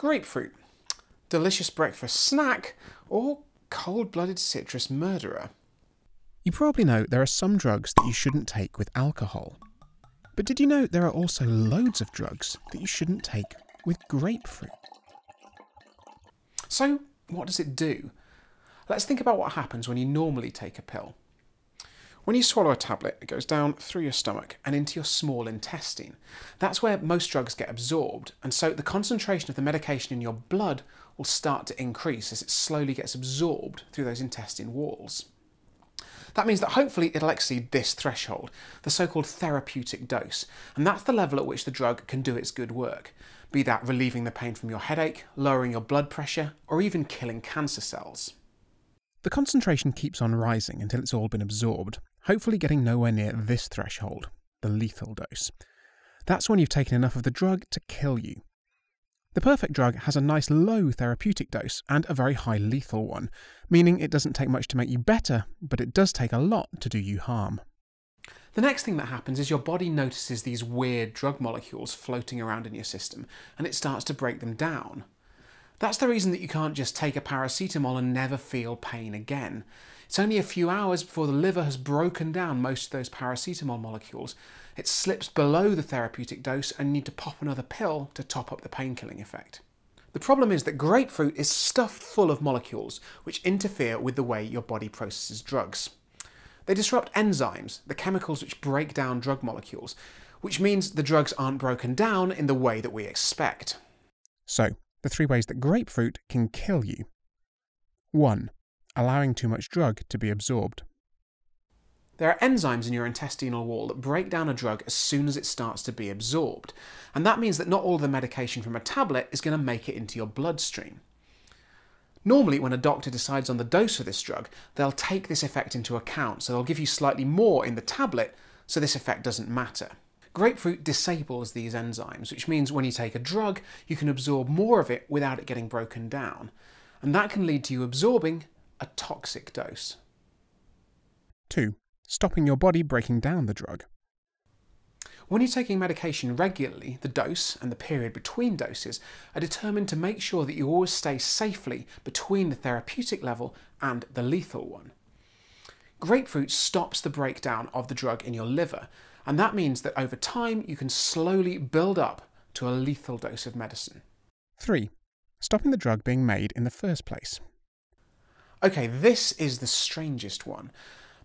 grapefruit, delicious breakfast snack, or cold-blooded citrus murderer. You probably know there are some drugs that you shouldn't take with alcohol. But did you know there are also loads of drugs that you shouldn't take with grapefruit? So what does it do? Let's think about what happens when you normally take a pill. When you swallow a tablet, it goes down through your stomach and into your small intestine. That's where most drugs get absorbed, and so the concentration of the medication in your blood will start to increase as it slowly gets absorbed through those intestine walls. That means that hopefully it'll exceed this threshold, the so-called therapeutic dose, and that's the level at which the drug can do its good work, be that relieving the pain from your headache, lowering your blood pressure, or even killing cancer cells. The concentration keeps on rising until it's all been absorbed, hopefully getting nowhere near this threshold, the lethal dose. That's when you've taken enough of the drug to kill you. The perfect drug has a nice low therapeutic dose and a very high lethal one, meaning it doesn't take much to make you better, but it does take a lot to do you harm. The next thing that happens is your body notices these weird drug molecules floating around in your system, and it starts to break them down. That's the reason that you can't just take a paracetamol and never feel pain again. It's only a few hours before the liver has broken down most of those paracetamol molecules. It slips below the therapeutic dose and you need to pop another pill to top up the pain-killing effect. The problem is that grapefruit is stuffed full of molecules which interfere with the way your body processes drugs. They disrupt enzymes, the chemicals which break down drug molecules, which means the drugs aren't broken down in the way that we expect. So, the three ways that grapefruit can kill you. 1. Allowing too much drug to be absorbed. There are enzymes in your intestinal wall that break down a drug as soon as it starts to be absorbed, and that means that not all the medication from a tablet is going to make it into your bloodstream. Normally, when a doctor decides on the dose for this drug, they'll take this effect into account, so they'll give you slightly more in the tablet, so this effect doesn't matter. Grapefruit disables these enzymes, which means when you take a drug, you can absorb more of it without it getting broken down. And that can lead to you absorbing a toxic dose. 2. Stopping your body breaking down the drug. When you're taking medication regularly, the dose and the period between doses are determined to make sure that you always stay safely between the therapeutic level and the lethal one. Grapefruit stops the breakdown of the drug in your liver, and that means that over time you can slowly build up to a lethal dose of medicine. 3. Stopping the drug being made in the first place. Okay, this is the strangest one.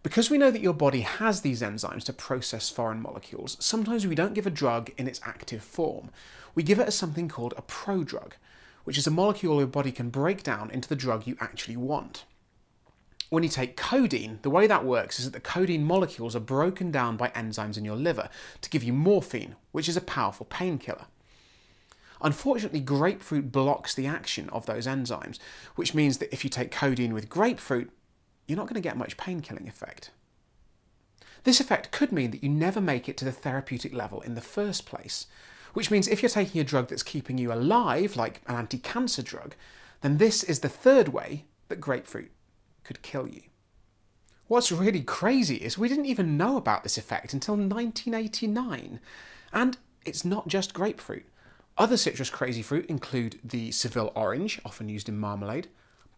Because we know that your body has these enzymes to process foreign molecules, sometimes we don't give a drug in its active form. We give it as something called a prodrug, which is a molecule your body can break down into the drug you actually want. When you take codeine, the way that works is that the codeine molecules are broken down by enzymes in your liver to give you morphine, which is a powerful painkiller. Unfortunately, grapefruit blocks the action of those enzymes, which means that if you take codeine with grapefruit, you're not going to get much pain-killing effect. This effect could mean that you never make it to the therapeutic level in the first place, which means if you're taking a drug that's keeping you alive, like an anti-cancer drug, then this is the third way that grapefruit could kill you. What's really crazy is we didn't even know about this effect until 1989. And it's not just grapefruit. Other citrus crazy fruit include the Seville orange, often used in marmalade,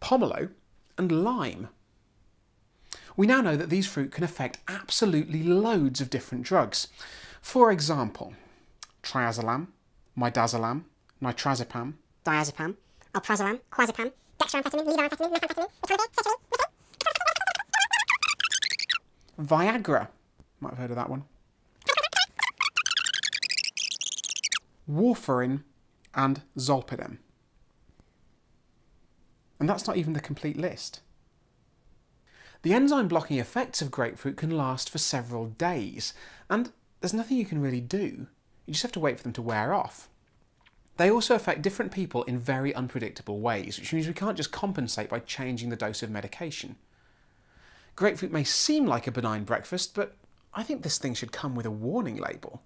pomelo, and lime. We now know that these fruit can affect absolutely loads of different drugs. For example, triazolam, midazolam, nitrazepam, diazepam, alprazolam, quazepam, Viagra, might have heard of that one, Warfarin, and zolpidem. And that's not even the complete list. The enzyme blocking effects of grapefruit can last for several days, and there's nothing you can really do. You just have to wait for them to wear off. They also affect different people in very unpredictable ways, which means we can't just compensate by changing the dose of medication. Grapefruit may seem like a benign breakfast, but I think this thing should come with a warning label.